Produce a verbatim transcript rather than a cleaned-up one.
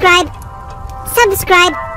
subscribe, subscribe.